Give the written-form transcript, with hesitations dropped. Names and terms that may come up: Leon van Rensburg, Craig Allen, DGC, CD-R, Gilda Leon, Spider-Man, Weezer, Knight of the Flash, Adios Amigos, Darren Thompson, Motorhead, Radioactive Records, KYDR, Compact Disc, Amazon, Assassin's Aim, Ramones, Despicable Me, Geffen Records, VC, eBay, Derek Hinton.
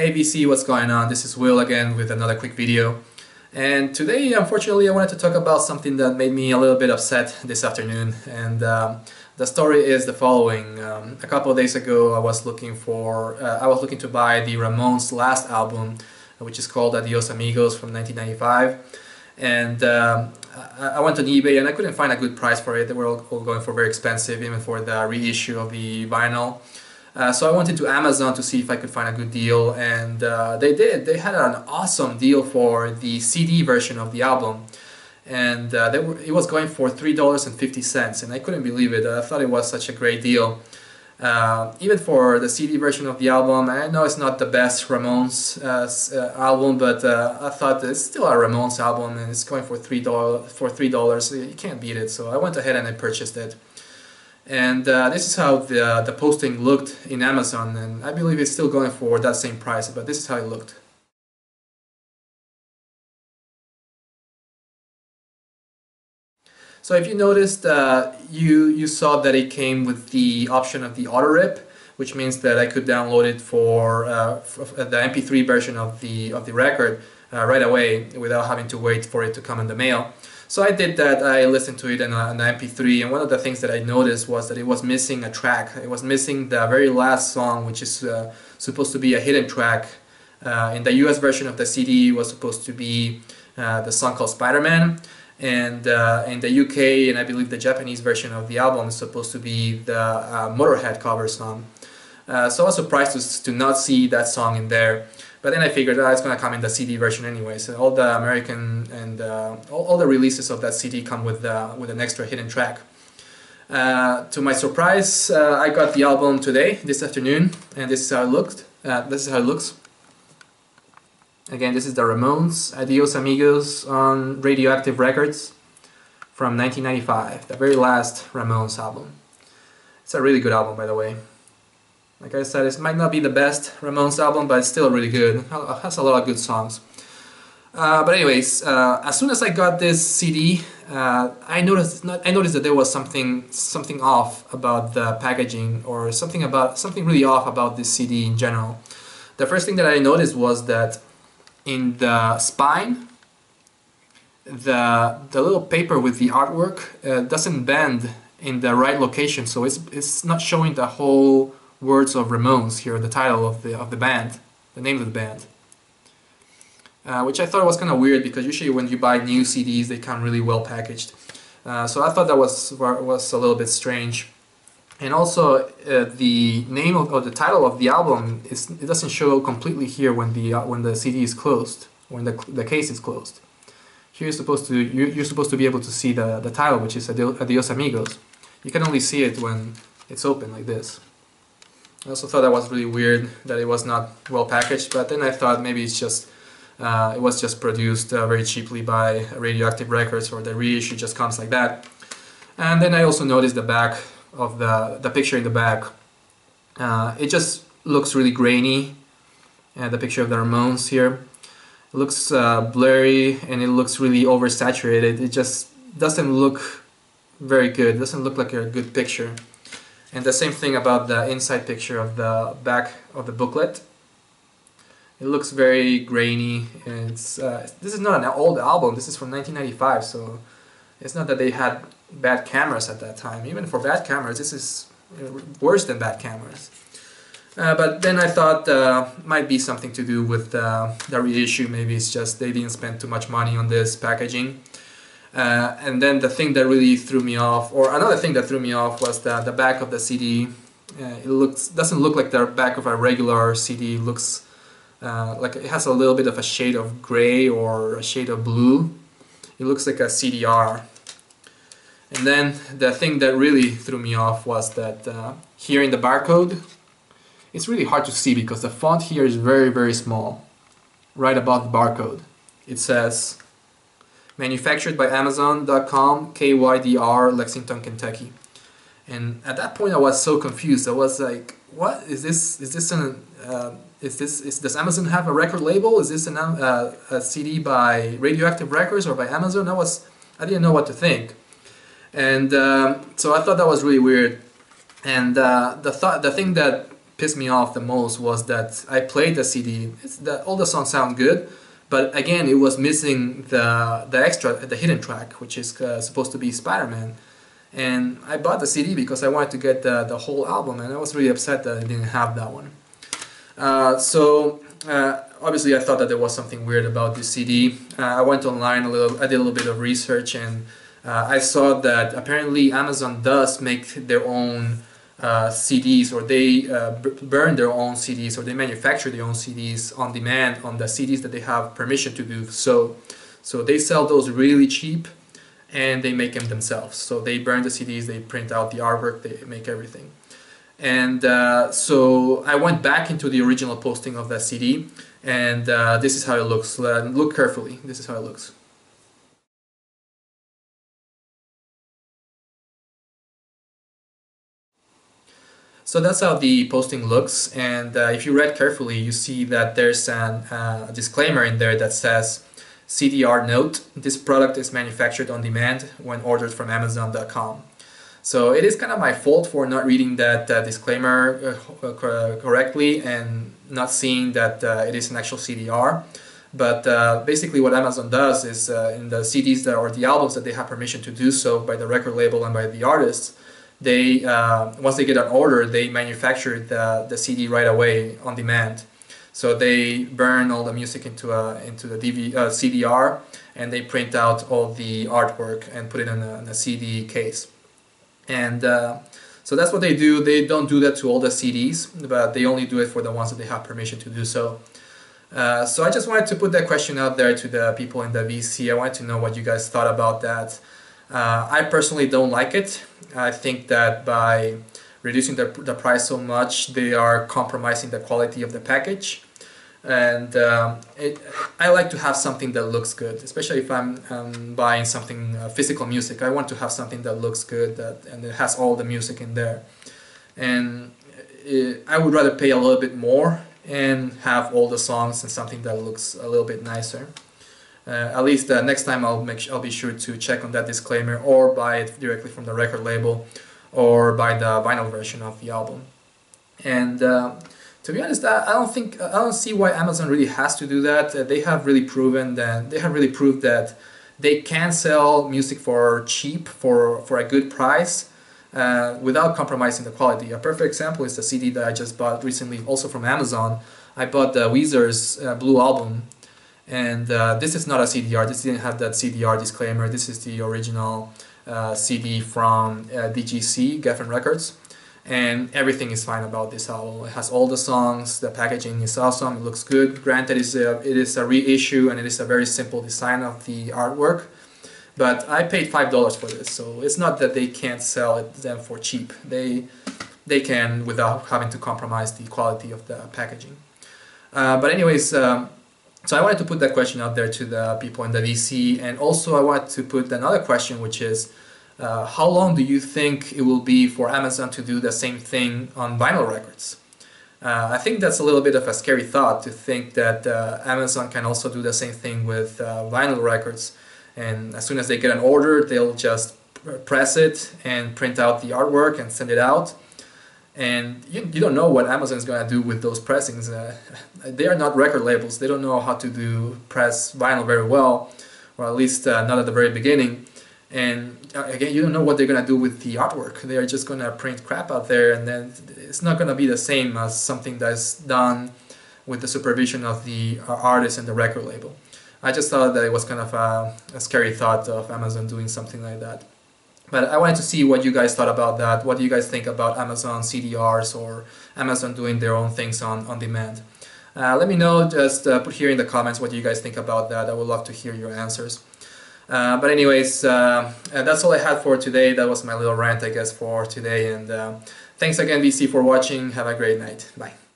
Hey VC, what's going on? This is Will again with another quick video. And today, unfortunately, I wanted to talk about something that made me a little bit upset this afternoon. And the story is the following. A couple of days ago, I was looking to buy the Ramones' last album, which is called Adios Amigos from 1995. And I went on eBay and I couldn't find a good price for it. They were all going for very expensive, even for the reissue of the vinyl. So I went into Amazon to see if I could find a good deal, and they did. They had an awesome deal for the CD version of the album, and it was going for $3.50, and I couldn't believe it. I thought it was such a great deal. Even for the CD version of the album, I know it's not the best Ramones album, but I thought it's still a Ramones album, and it's going for $3. So you can't beat it, so I went ahead and I purchased it. And this is how the posting looked in Amazon, and I believe it's still going for that same price, but this is how it looked. So if you noticed, you saw that it came with the option of the auto-rip, which means that I could download it for the MP3 version of the record right away without having to wait for it to come in the mail. So I did that. I listened to it on the MP3, and one of the things that I noticed was that it was missing a track. It was missing the very last song, which is supposed to be a hidden track. In the US version of the CD, it was supposed to be the song called Spider-Man, and in the UK, and I believe the Japanese version of the album, is supposed to be the Motorhead cover song. So I was surprised to not see that song in there. But then I figured, it's going to come in the CD version anyway. So all the American and all the releases of that CD come with an extra hidden track. To my surprise, I got the album today, this afternoon, and this is how it looked. This is how it looks. Again, this is the Ramones, Adios Amigos on Radioactive Records from 1995, the very last Ramones album. It's a really good album, by the way. Like I said, it might not be the best Ramones album, but it's still really good. It has a lot of good songs. But anyways, as soon as I got this CD, I noticed that there was something off about the packaging, or something really off about this CD in general. The first thing that I noticed was that in the spine, the little paper with the artwork doesn't bend in the right location, so it's not showing the whole words of Ramones here, the title of the band, the name of the band, which I thought was kind of weird, because usually when you buy new CDs, they come really well packaged. So I thought that was a little bit strange. And also the name or the title of the album it doesn't show completely here when the CD is closed, when the case is closed. Here you're supposed to be able to see the title, which is Adios Amigos. You can only see it when it's open like this. I also thought that was really weird that it was not well packaged, but then I thought maybe it's just it was just produced very cheaply by Radioactive Records, or the reissue just comes like that. And then I also noticed the back of the picture in the back. It just looks really grainy, and the picture of the Ramones here, it looks blurry, and it looks really oversaturated. It just doesn't look very good. It doesn't look like a good picture. And the same thing about the inside picture of the back of the booklet. It looks very grainy, and it's, this is not an old album, this is from 1995, so it's not that they had bad cameras at that time. Even for bad cameras, this is worse than bad cameras. But then I thought might be something to do with the reissue. Maybe it's just they didn't spend too much money on this packaging. And then the thing that really threw me off, or another thing that threw me off, was that the back of the CD, it doesn't look like the back of a regular CD. It looks like it has a little bit of a shade of gray or a shade of blue. It looks like a CD-R. And then the thing that really threw me off was that here in the barcode, it's really hard to see because the font here is very, very small. Right above the barcode, it says manufactured by Amazon.com, KYDR, Lexington, Kentucky. And at that point, I was so confused. I was like, "What is this? Does Amazon have a record label? Is this a CD by Radioactive Records or by Amazon?" I didn't know what to think, and so I thought that was really weird. And the thing that pissed me off the most was that I played the CD. All the songs sound good, but again, it was missing the hidden track, which is supposed to be Spider-Man. And I bought the CD because I wanted to get the whole album, and I was really upset that I didn't have that one. Obviously, I thought that there was something weird about this CD. I went online a little, I did a little bit of research, and I saw that apparently Amazon does make their own CDs, or they burn their own CDs, or they manufacture their own CDs on demand on the CDs that they have permission to do so. So they sell those really cheap, and they make them themselves. So they burn the CDs, they print out the artwork, they make everything. And so I went back into the original posting of that CD, and this is how it looks. Look carefully, this is how it looks. So that's how the posting looks, and if you read carefully, you see that there's an disclaimer in there that says, CD-R note, this product is manufactured on demand when ordered from Amazon.com. So it is kind of my fault for not reading that disclaimer correctly and not seeing that it is an actual CD-R. But basically what Amazon does is in the CDs that, or the albums that they have permission to do so by the record label and by the artists, they, once they get an order, they manufacture the CD right away on demand. So they burn all the music into the CD-R, and they print out all the artwork and put it in a CD case. And so that's what they do. They don't do that to all the CDs, but they only do it for the ones that they have permission to do so. So I just wanted to put that question out there to the people in the VC. I wanted to know what you guys thought about that. I personally don't like it. I think that by reducing the price so much, they are compromising the quality of the package. And I like to have something that looks good, especially if I'm buying something physical music. I want to have something that looks good, that, and it has all the music in there. And I would rather pay a little bit more and have all the songs and something that looks a little bit nicer. At least next time I'll be sure to check on that disclaimer, or buy it directly from the record label, or buy the vinyl version of the album. And to be honest, I don't see why Amazon really has to do that. They have really proven that they can sell music for cheap, for a good price, without compromising the quality. A perfect example is the CD that I just bought recently, also from Amazon. I bought the Weezer's Blue album, and this is not a CD-R. This didn't have that CD-R disclaimer. This is the original CD from DGC, Geffen Records. And everything is fine about this album. It has all the songs, the packaging is awesome, it looks good. Granted, it is a reissue, and it is a very simple design of the artwork. But I paid $5 for this, so it's not that they can't sell it them for cheap. They can, without having to compromise the quality of the packaging. But anyways, so I wanted to put that question out there to the people in the VC, and also I wanted to put another question, which is, how long do you think it will be for Amazon to do the same thing on vinyl records? I think that's a little bit of a scary thought, to think that Amazon can also do the same thing with vinyl records. And as soon as they get an order, they'll just press it and print out the artwork and send it out. And you don't know what Amazon is going to do with those pressings. They are not record labels. They don't know how to press vinyl very well, or at least not at the very beginning. And again, you don't know what they're going to do with the artwork. They are just going to print crap out there, and then it's not going to be the same as something that's done with the supervision of the artist and the record label. I just thought that it was kind of a scary thought of Amazon doing something like that. But I wanted to see what you guys thought about that. What do you guys think about Amazon CD-Rs or Amazon doing their own things on demand? Let me know, just put here in the comments what you guys think about that. I would love to hear your answers. But anyways, that's all I had for today. That was my little rant, I guess, for today. And thanks again, VC, for watching. Have a great night. Bye.